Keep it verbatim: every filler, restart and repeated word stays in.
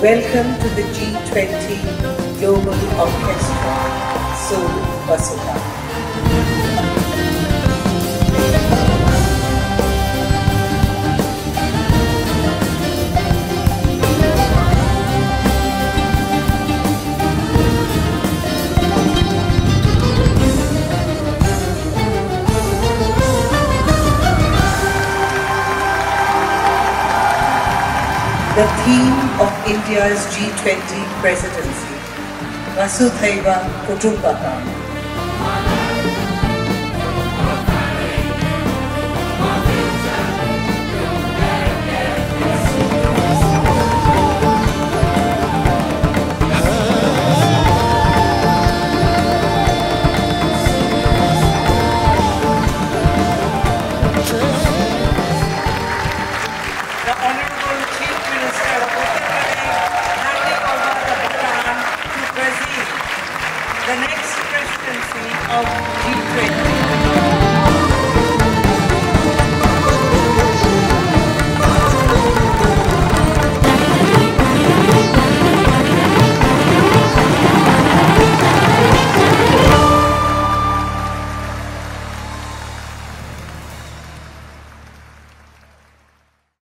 Welcome to the G twenty Global Orchestra, Sur Vasudha. The theme of India's G twenty presidency, Vasudhaiva Kutumbakam. The next presidency of G twenty.